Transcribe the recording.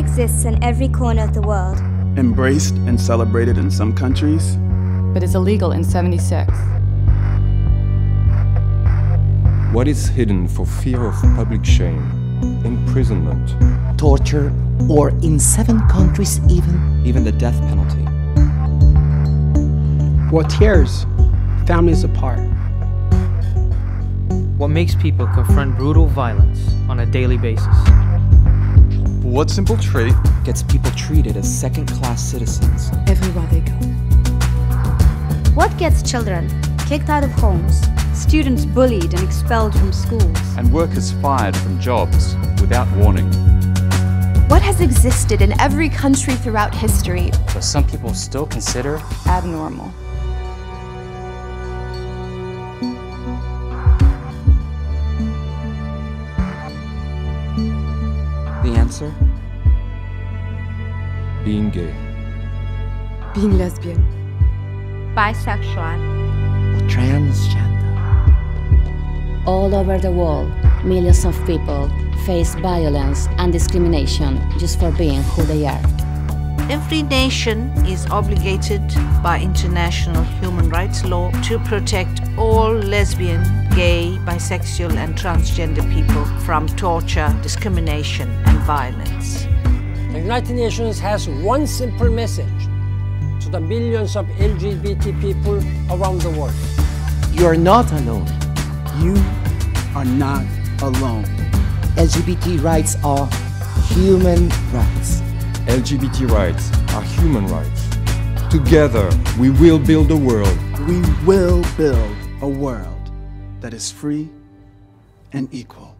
exists in every corner of the world. Embraced and celebrated in some countries, but is illegal in 76. What is hidden for fear of public shame, imprisonment, torture, or in 7 countries even the death penalty. What tears families apart. What makes people confront brutal violence on a daily basis? What simple trait gets people treated as second-class citizens everywhere they go? What gets children kicked out of homes, students bullied and expelled from schools, and workers fired from jobs without warning? What has existed in every country throughout history, but some people still consider abnormal? The answer? Being gay. Being lesbian. Bisexual. Or transgender. All over the world, millions of people face violence and discrimination just for being who they are. Every nation is obligated by international human rights law to protect all lesbian, gay, bisexual and transgender people from torture, discrimination and violence. The United Nations has one simple message to the millions of LGBT people around the world. You are not alone. You are not alone. LGBT rights are human rights. LGBT rights are human rights. Together, we will build a world. We will build a world that is free and equal.